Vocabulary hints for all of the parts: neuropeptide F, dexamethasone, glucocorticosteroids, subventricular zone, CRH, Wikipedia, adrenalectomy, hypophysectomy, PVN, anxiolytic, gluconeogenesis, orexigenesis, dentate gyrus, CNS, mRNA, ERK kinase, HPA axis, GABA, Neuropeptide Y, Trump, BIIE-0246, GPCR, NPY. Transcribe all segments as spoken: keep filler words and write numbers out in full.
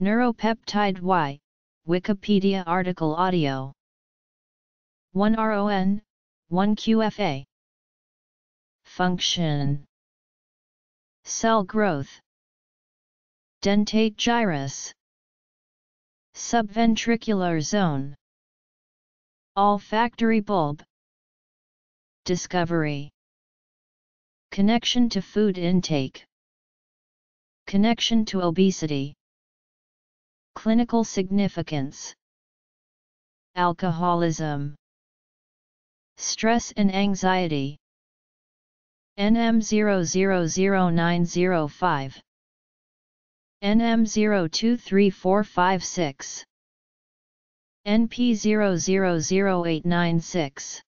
Neuropeptide Y, Wikipedia article audio. one R O N, one Q F A. Function: cell growth, dentate gyrus, subventricular zone, olfactory bulb. Discovery: connection to food intake, connection to obesity, clinical significance, alcoholism, stress and anxiety. N M zero zero zero nine zero five, N M zero two three four five six, N P zero zero zero eight nine six,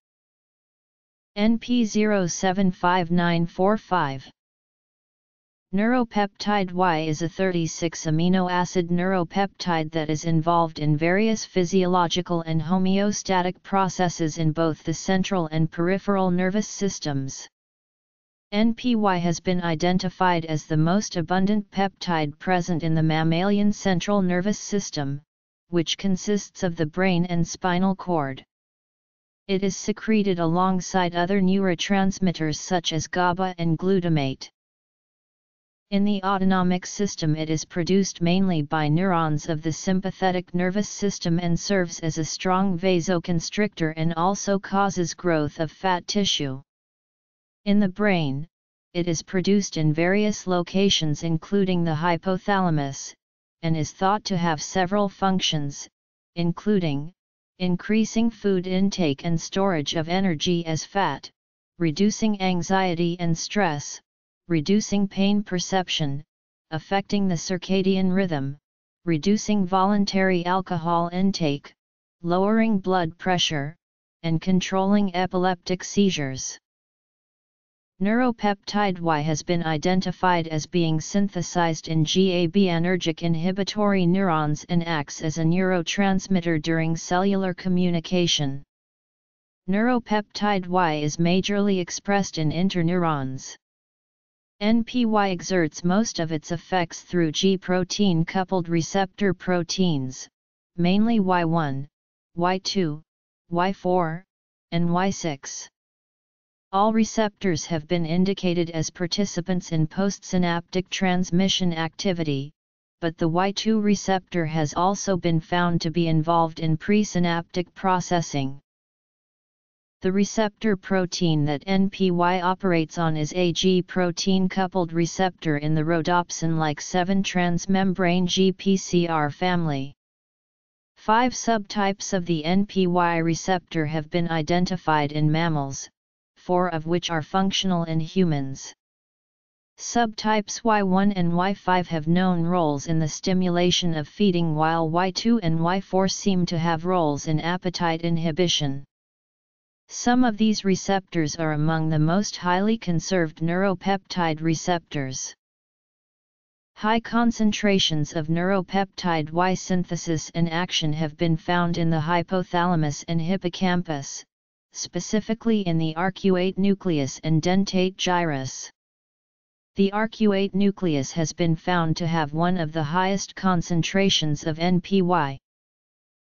N P zero seven five nine four five. Neuropeptide Y is a thirty-six amino acid neuropeptide that is involved in various physiological and homeostatic processes in both the central and peripheral nervous systems. N P Y has been identified as the most abundant peptide present in the mammalian central nervous system, which consists of the brain and spinal cord. It is secreted alongside other neurotransmitters such as GABA and glutamate. In the autonomic system, it is produced mainly by neurons of the sympathetic nervous system and serves as a strong vasoconstrictor and also causes growth of fat tissue. In the brain, it is produced in various locations including the hypothalamus, and is thought to have several functions, including increasing food intake and storage of energy as fat, reducing anxiety and stress, reducing pain perception, affecting the circadian rhythm, reducing voluntary alcohol intake, lowering blood pressure, and controlling epileptic seizures. Neuropeptide Y has been identified as being synthesized in GABA anergic inhibitory neurons and acts as a neurotransmitter during cellular communication. Neuropeptide Y is majorly expressed in interneurons. N P Y exerts most of its effects through G-protein-coupled receptor proteins, mainly Y one, Y two, Y four, and Y six. All receptors have been indicated as participants in postsynaptic transmission activity, but the Y two receptor has also been found to be involved in presynaptic processing. The receptor protein that N P Y operates on is a G-protein-coupled receptor in the rhodopsin-like seven transmembrane G P C R family. Five subtypes of the N P Y receptor have been identified in mammals, four of which are functional in humans. Subtypes Y one and Y five have known roles in the stimulation of feeding, while Y two and Y four seem to have roles in appetite inhibition. Some of these receptors are among the most highly conserved neuropeptide receptors. High concentrations of neuropeptide Y synthesis and action have been found in the hypothalamus and hippocampus, specifically in the E R K eight nucleus and dentate gyrus. The E R K eight nucleus has been found to have one of the highest concentrations of N P Y.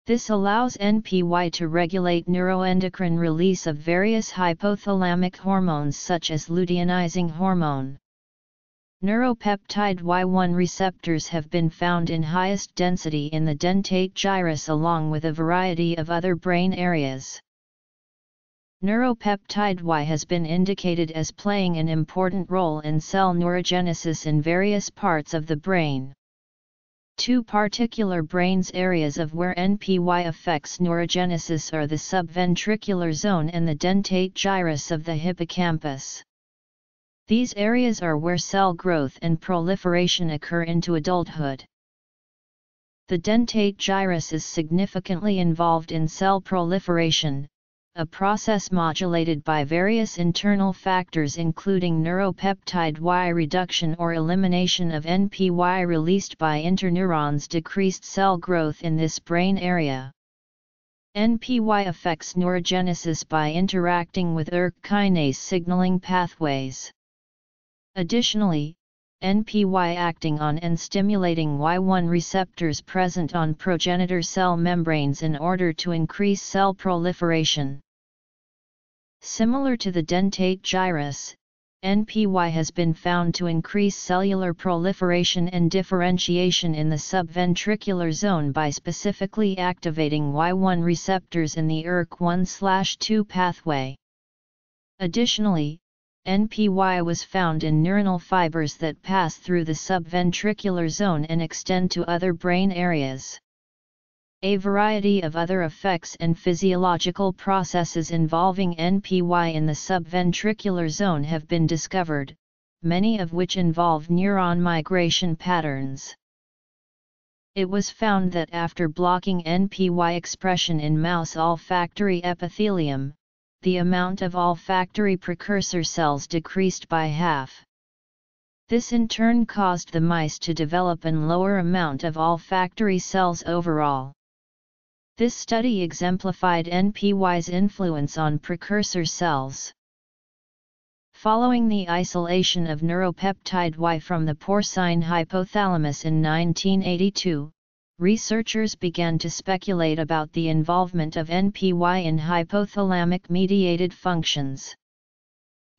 This allows N P Y to regulate neuroendocrine release of various hypothalamic hormones such as luteinizing hormone. Neuropeptide Y one receptors have been found in highest density in the dentate gyrus along with a variety of other brain areas. Neuropeptide Y has been indicated as playing an important role in cell neurogenesis in various parts of the brain. Two particular brain's areas of where N P Y affects neurogenesis are the subventricular zone and the dentate gyrus of the hippocampus. These areas are where cell growth and proliferation occur into adulthood. The dentate gyrus is significantly involved in cell proliferation, a process modulated by various internal factors including neuropeptide Y reduction or elimination of N P Y released by interneurons decreased cell growth in this brain area. N P Y affects neurogenesis by interacting with E R K kinase signaling pathways. Additionally, N P Y acting on and stimulating Y one receptors present on progenitor cell membranes in order to increase cell proliferation. Similar to the dentate gyrus, N P Y has been found to increase cellular proliferation and differentiation in the subventricular zone by specifically activating Y one receptors in the E R K one slash two pathway. Additionally, N P Y was found in neuronal fibers that pass through the subventricular zone and extend to other brain areas. A variety of other effects and physiological processes involving N P Y in the subventricular zone have been discovered, many of which involve neuron migration patterns. It was found that after blocking N P Y expression in mouse olfactory epithelium, the amount of olfactory precursor cells decreased by half. This in turn caused the mice to develop an lower amount of olfactory cells overall. This study exemplified N P Y's influence on precursor cells. Following the isolation of neuropeptide Y from the porcine hypothalamus in nineteen eighty-two, researchers began to speculate about the involvement of N P Y in hypothalamic-mediated functions.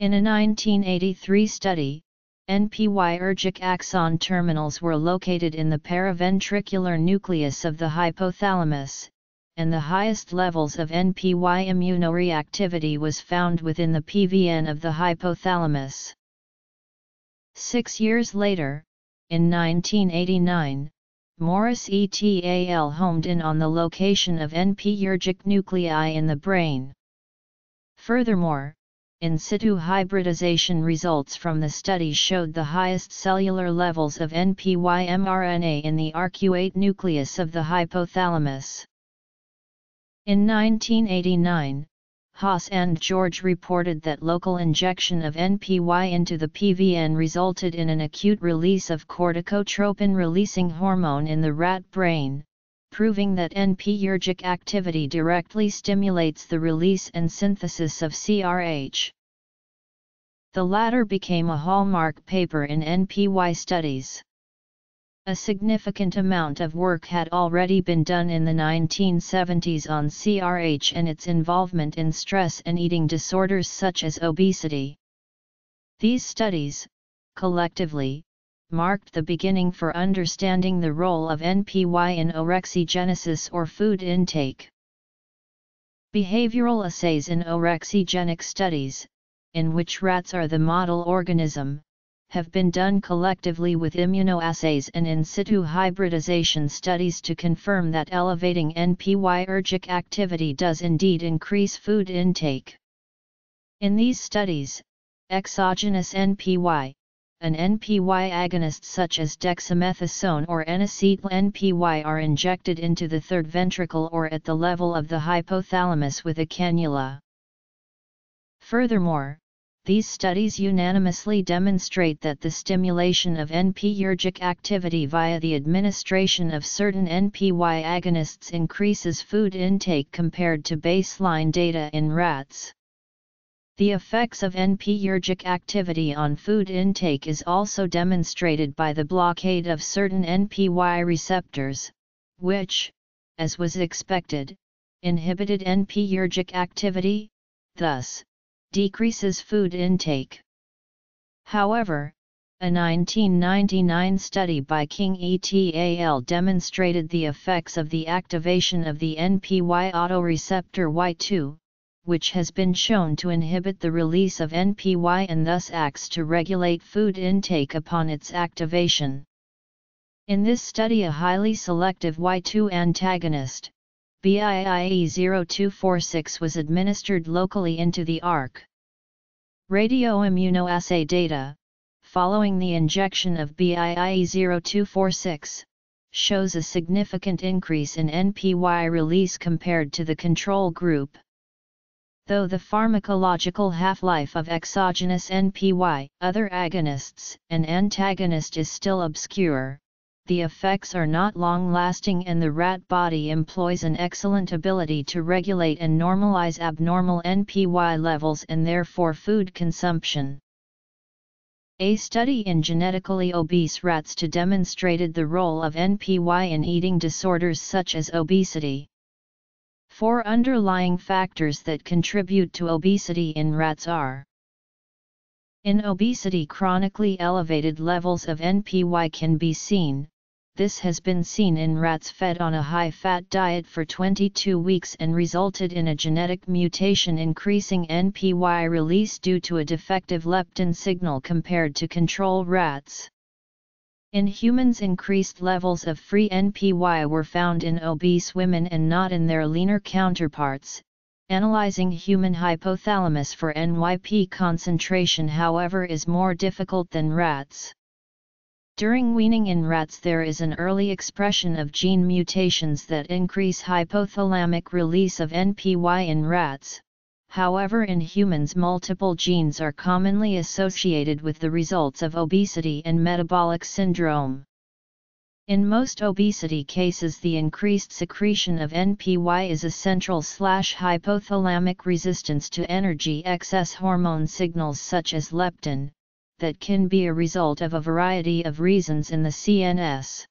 In a nineteen eighty-three study, N P Y ergic axon terminals were located in the paraventricular nucleus of the hypothalamus, and the highest levels of N P Y immunoreactivity was found within the P V N of the hypothalamus. Six years later, in nineteen eighty-nine, Morris et al. Homed in on the location of N P Y ergic nuclei in the brain. Furthermore, in situ hybridization results from the study showed the highest cellular levels of N P Y mRNA in the arcuate nucleus of the hypothalamus. In nineteen eighty-nine, Haas and George reported that local injection of N P Y into the P V N resulted in an acute release of corticotropin-releasing hormone in the rat brain, proving that N P Y ergic activity directly stimulates the release and synthesis of C R H. The latter became a hallmark paper in N P Y studies. A significant amount of work had already been done in the nineteen seventies on C R H and its involvement in stress and eating disorders such as obesity. These studies, collectively, marked the beginning for understanding the role of N P Y in orexigenesis or food intake. Behavioral assays in orexigenic studies, in which rats are the model organism, have been done collectively with immunoassays and in situ hybridization studies to confirm that elevating N P Y ergic activity does indeed increase food intake. In these studies, exogenous N P Y, an N P Y agonist such as dexamethasone or N acetyl N P Y are injected into the third ventricle or at the level of the hypothalamus with a cannula. Furthermore, these studies unanimously demonstrate that the stimulation of N P Y ergic activity via the administration of certain N P Y agonists increases food intake compared to baseline data in rats. The effects of N P Y ergic activity on food intake is also demonstrated by the blockade of certain N P Y receptors, which, as was expected, inhibited N P Y ergic activity, thus decreases food intake. However, a nineteen ninety-nine study by King et al. Demonstrated the effects of the activation of the N P Y autoreceptor Y two, which has been shown to inhibit the release of N P Y and thus acts to regulate food intake upon its activation. In this study, a highly selective Y two antagonist, B I I E zero two four six, was administered locally into the E R K. Radioimmunoassay data, following the injection of B I I E zero two four six, shows a significant increase in N P Y release compared to the control group. Though the pharmacological half-life of exogenous N P Y, other agonists, and antagonist is still obscure, the effects are not long-lasting and the rat body employs an excellent ability to regulate and normalize abnormal N P Y levels and therefore food consumption. A study in genetically obese rats to demonstrated the role of N P Y in eating disorders such as obesity. Four underlying factors that contribute to obesity in rats are: in obesity, chronically elevated levels of N P Y can be seen. This has been seen in rats fed on a high-fat diet for twenty-two weeks and resulted in a genetic mutation increasing N P Y release due to a defective leptin signal compared to control rats. In humans, increased levels of free N P Y were found in obese women and not in their leaner counterparts. Analyzing human hypothalamus for N Y P concentration, however, is more difficult than rats. During weaning in rats, there is an early expression of gene mutations that increase hypothalamic release of N P Y in rats. However, in humans, multiple genes are commonly associated with the results of obesity and metabolic syndrome. In most obesity cases, the increased secretion of N P Y is a central/hypothalamic resistance to energy excess hormone signals such as leptin, that can be a result of a variety of reasons in the C N S.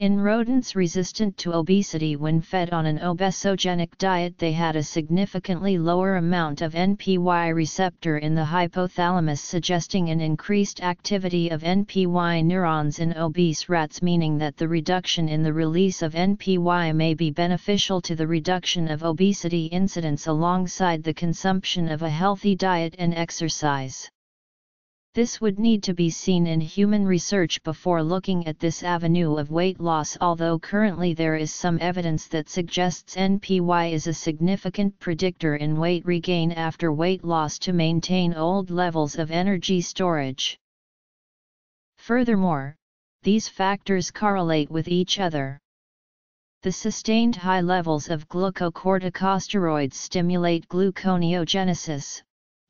In rodents resistant to obesity, when fed on an obesogenic diet, they had a significantly lower amount of N P Y receptor in the hypothalamus, suggesting an increased activity of N P Y neurons in obese rats, meaning that the reduction in the release of N P Y may be beneficial to the reduction of obesity incidence alongside the consumption of a healthy diet and exercise. This would need to be seen in human research before looking at this avenue of weight loss, although currently there is some evidence that suggests N P Y is a significant predictor in weight regain after weight loss to maintain old levels of energy storage. Furthermore, these factors correlate with each other. The sustained high levels of glucocorticosteroids stimulate gluconeogenesis,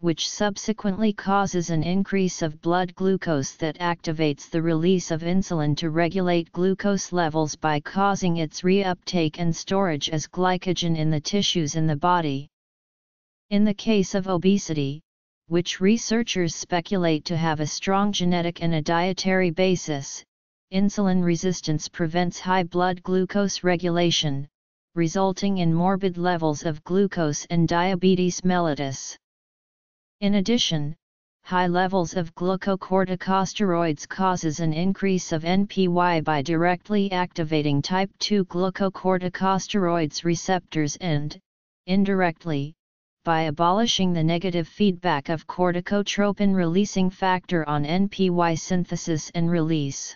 which subsequently causes an increase of blood glucose that activates the release of insulin to regulate glucose levels by causing its reuptake and storage as glycogen in the tissues in the body. In the case of obesity, which researchers speculate to have a strong genetic and a dietary basis, insulin resistance prevents high blood glucose regulation, resulting in morbid levels of glucose and diabetes mellitus. In addition, high levels of glucocorticosteroids causes an increase of N P Y by directly activating type two glucocorticosteroids receptors and, indirectly, by abolishing the negative feedback of corticotropin-releasing factor on N P Y synthesis and release.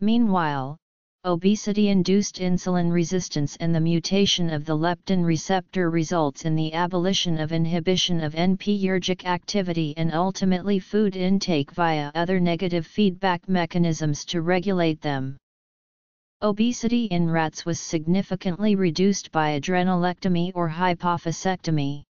Meanwhile, obesity-induced insulin resistance and the mutation of the leptin receptor results in the abolition of inhibition of N P Y ergic activity and ultimately food intake via other negative feedback mechanisms to regulate them. Obesity in rats was significantly reduced by adrenalectomy or hypophysectomy.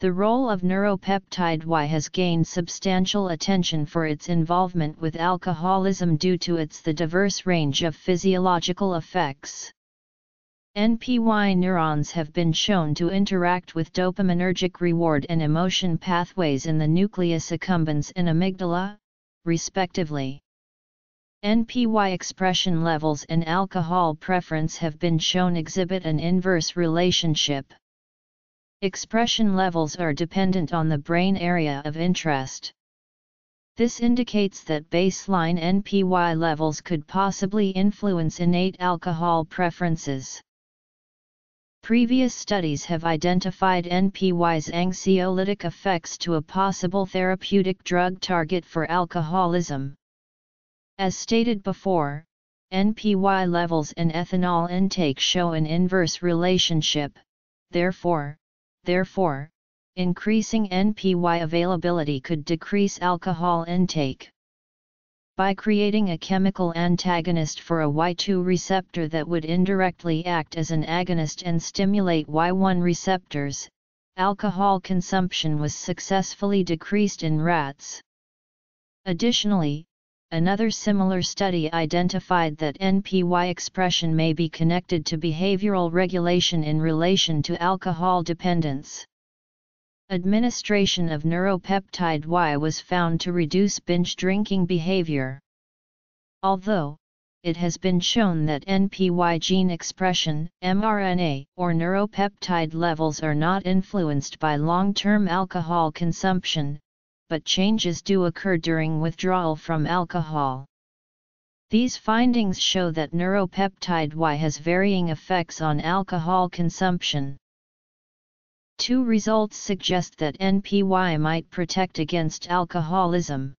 The role of neuropeptide Y has gained substantial attention for its involvement with alcoholism due to its the diverse range of physiological effects. N P Y neurons have been shown to interact with dopaminergic reward and emotion pathways in the nucleus accumbens and amygdala, respectively. N P Y expression levels and alcohol preference have been shown exhibit an inverse relationship. Expression levels are dependent on the brain area of interest. This indicates that baseline N P Y levels could possibly influence innate alcohol preferences. Previous studies have identified N P Y's anxiolytic effects to a possible therapeutic drug target for alcoholism. As stated before, N P Y levels and ethanol intake show an inverse relationship, therefore, Therefore, increasing N P Y availability could decrease alcohol intake. By creating a chemical antagonist for a Y two receptor that would indirectly act as an agonist and stimulate Y one receptors, alcohol consumption was successfully decreased in rats. Additionally, another similar study identified that N P Y expression may be connected to behavioral regulation in relation to alcohol dependence. Administration of neuropeptide Y was found to reduce binge drinking behavior. Although, it has been shown that N P Y gene expression, m R N A, or neuropeptide levels are not influenced by long-term alcohol consumption, but changes do occur during withdrawal from alcohol. These findings show that neuropeptide Y has varying effects on alcohol consumption. Two results suggest that N P Y might protect against alcoholism.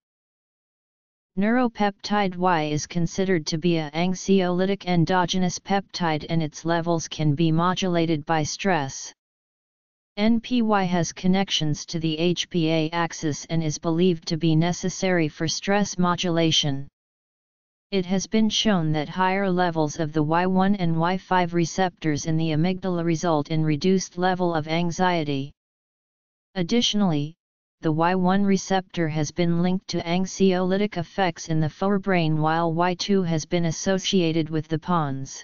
Neuropeptide Y is considered to be an anxiolytic endogenous peptide, and its levels can be modulated by stress. N P Y has connections to the H P A axis and is believed to be necessary for stress modulation. It has been shown that higher levels of the Y one and Y five receptors in the amygdala result in reduced level of anxiety. Additionally, the Y one receptor has been linked to anxiolytic effects in the forebrain, while Y two has been associated with the pons.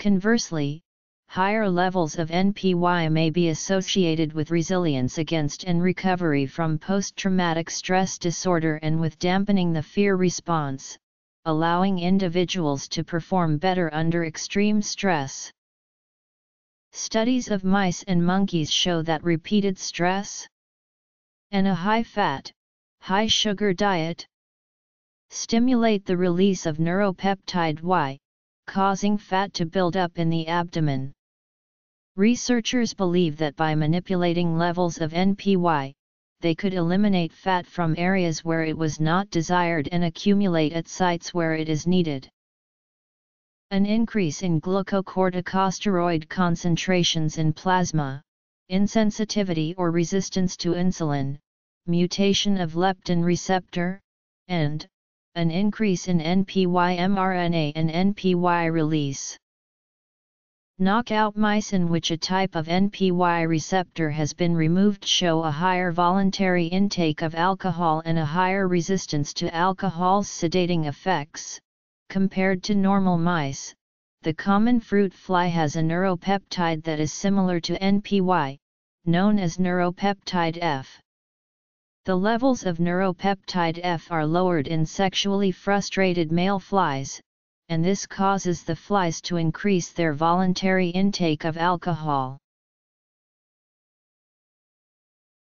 Conversely, higher levels of N P Y may be associated with resilience against and recovery from post-traumatic stress disorder and with dampening the fear response, allowing individuals to perform better under extreme stress. Studies of mice and monkeys show that repeated stress and a high-fat, high-sugar diet stimulate the release of neuropeptide Y, causing fat to build up in the abdomen. Researchers believe that by manipulating levels of N P Y, they could eliminate fat from areas where it was not desired and accumulate at sites where it is needed. An increase in glucocorticosteroid concentrations in plasma, insensitivity or resistance to insulin, mutation of leptin receptor, and an increase in N P Y mRNA and N P Y release. Knockout mice in which a type of N P Y receptor has been removed show a higher voluntary intake of alcohol and a higher resistance to alcohol's sedating effects, compared to normal mice. The common fruit fly has a neuropeptide that is similar to N P Y, known as neuropeptide F. The levels of neuropeptide F are lowered in sexually frustrated male flies, and this causes the flies to increase their voluntary intake of alcohol.